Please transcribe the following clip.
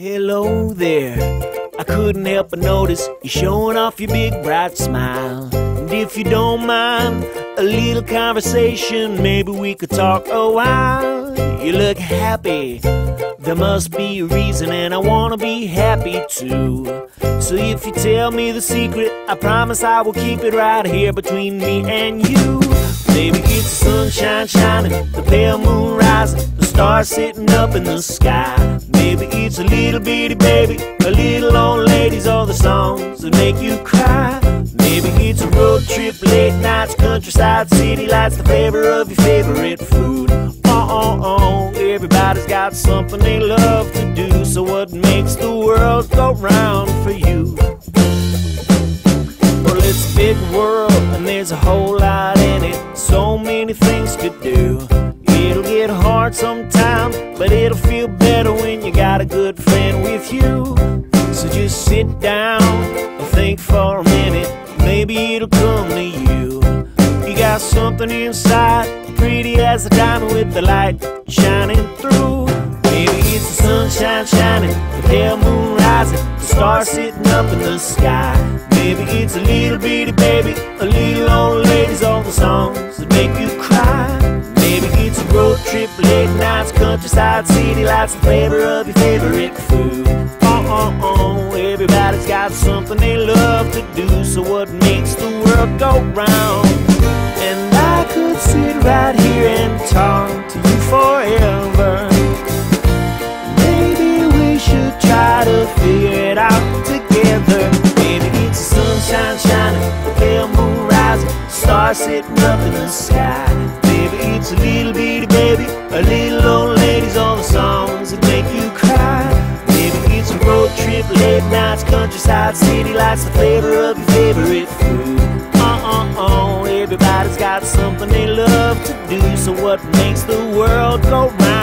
Hello there, I couldn't help but notice you showing off your big bright smile. And if you don't mind a little conversation, maybe we could talk a while. You look happy, there must be a reason, and I wanna be happy too. So if you tell me the secret, I promise I will keep it right here between me and you. Baby, it's the sunshine shining, the pale moon rising, the stars sitting up in the sky. Maybe it's a little bitty baby, a little old ladies, all the songs that make you cry. Maybe it's a road trip, late nights, countryside, city lights, the flavor of your favorite food. Everybody's got something they love to do, so what makes the world go round for you? Well, it's a big world and there's a whole lot in it, so many things to do. It'll get hard sometimes, but it'll feel better when you got a good friend with you. So just sit down and think for a minute, maybe it'll come to you. You got something inside, pretty as a diamond with the light shining through. Maybe it's the sunshine shining, the pale moon rising, the stars sitting up in the sky. Maybe it's a little bitty baby, a little old ladies, all the songs that make you cry. Maybe it's a road trip, late nights, countryside, city lights, the flavor of your favorite food. Everybody's got something they love to do, so what makes the world go round? And I could sit right here and talk to you forever. Maybe we should try to figure it out together. Maybe it's the sunshine shining, the pale moon rising, stars sitting up in the sky. Maybe it's a little bitty baby, a little old ladies, all the songs that make you cry. It's a road trip, late nights, countryside, city lights, the flavor of your favorite food. Everybody's got something they love to do, so what makes the world go round?